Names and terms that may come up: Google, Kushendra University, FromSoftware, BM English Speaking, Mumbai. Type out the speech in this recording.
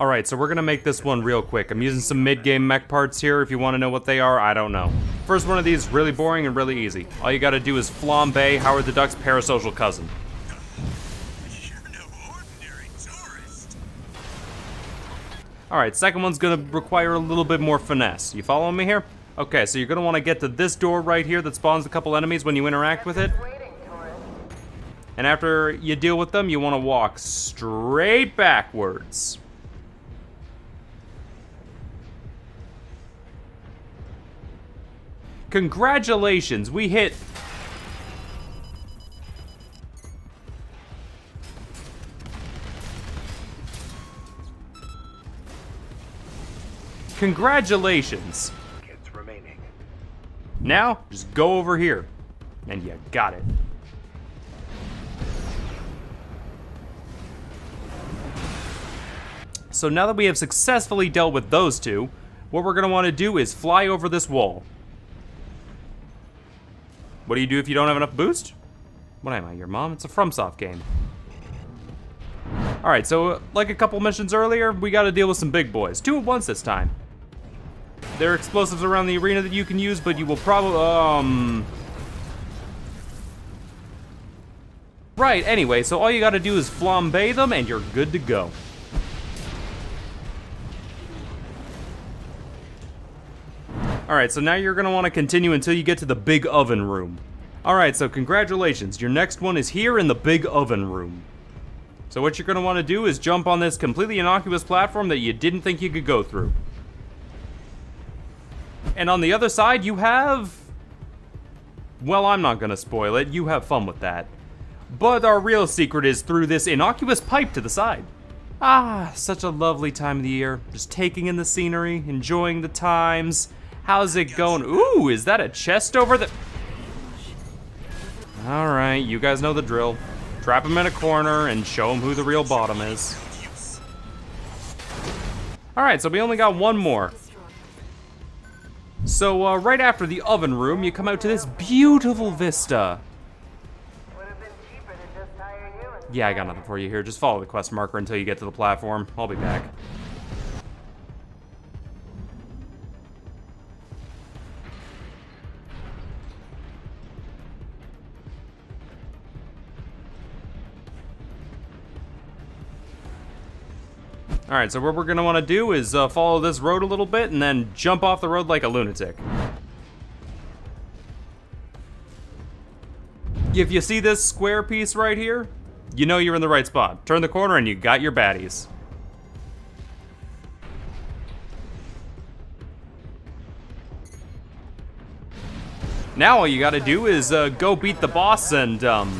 Alright, so we're gonna make this one real quick. I'm using some mid-game mech parts here. If you want to know what they are, I don't know. First one of these is really boring and really easy. All you gotta do is flambe Howard the Duck's parasocial cousin. Alright, second one's gonna require a little bit more finesse. You following me here? Okay, so you're gonna wanna get to this door right here that spawns a couple enemies when you interact with it. And after you deal with them, you wanna walk straight backwards. Congratulations, we hit... Congratulations. Kids remaining. Now, just go over here. And you got it. So now that we have successfully dealt with those two, what we're gonna wanna do is fly over this wall. What do you do if you don't have enough boost? What am I, your mom? It's a FromSoft game. Alright, so like a couple missions earlier, we gotta deal with some big boys. Two at once this time. There are explosives around the arena that you can use, but you will probably, Right, anyway, so all you gotta do is flambe them and you're good to go. Alright, so now you're gonna wanna continue until you get to the big oven room. Alright, so congratulations, your next one is here in the big oven room. So what you're gonna wanna do is jump on this completely innocuous platform that you didn't think you could go through. And on the other side, you have... Well, I'm not gonna spoil it, you have fun with that. But our real secret is through this innocuous pipe to the side. Ah, such a lovely time of the year. Just taking in the scenery, enjoying the times. How's it going? Ooh, is that a chest over the... Alright, you guys know the drill. Trap him in a corner and show him who the real bottom is. Alright, so we only got one more. So right after the oven room, you come out to this beautiful vista. Yeah, I got nothing for you here. Just follow the quest marker until you get to the platform. I'll be back. Alright, so what we're gonna wanna do is follow this road a little bit and then jump off the road like a lunatic. If you see this square piece right here, you know you're in the right spot. Turn the corner and you got your baddies. Now all you gotta do is go beat the boss and